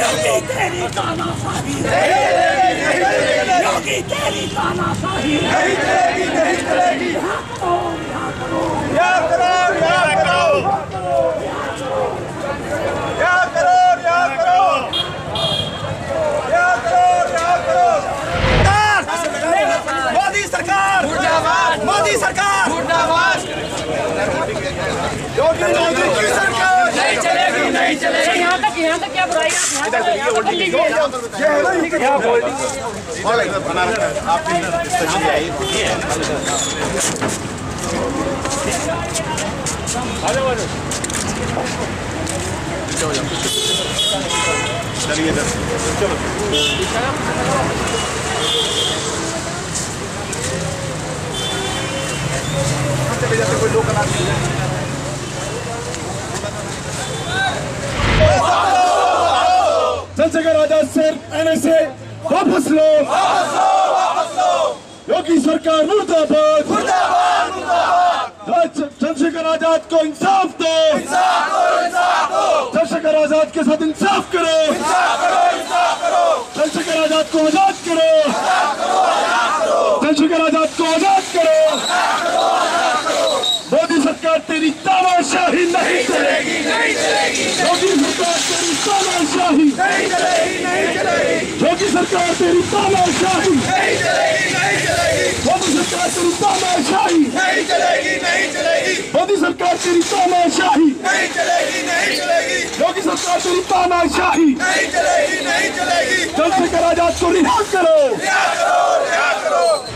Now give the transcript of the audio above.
योगी तेरी तानाशाही नहीं चलेगी, योगी तेरी तानाशाही नहीं चलेगी, नहीं चलेगी। मोदी सरकार मुर्दाबाद, योगी की सरकार नहीं चलेगी, नहीं चलेगी। यहाँ तक क्या बुराई है? चंद्रशेखर आजाद सिर्फ NSA वापस लो, योगी सरकार मुर्दाबाद, चंद्रशेखर आजाद को इंसाफ दो, चंद्रशेखर आजाद के साथ इंसाफ करो, चंद्रशेखर आजाद को आजाद करो, चंद्रशेखर आजाद को आजाद करो। मोदी सरकार तेरी तानाशाही नहीं चलेगी, नहीं चलेगी। योगी सरकार तेरी तानाशाही नहीं चलेगी, नहीं चलेगी। योगी सरकार तेरी तानाशाही नहीं चलेगी, नहीं चलेगी। मोदी सरकार तेरी तानाशाही नहीं चलेगी, नहीं चलेगी। मोदी सरकार तेरी तानाशाही नहीं चलेगी, नहीं चलेगी। योगी सरकार तेरी तानाशाही नहीं चलेगी, नहीं चलेगी। चंद्रशेखर आजाद को रिहा करो, रिहा करो, रिहा करो।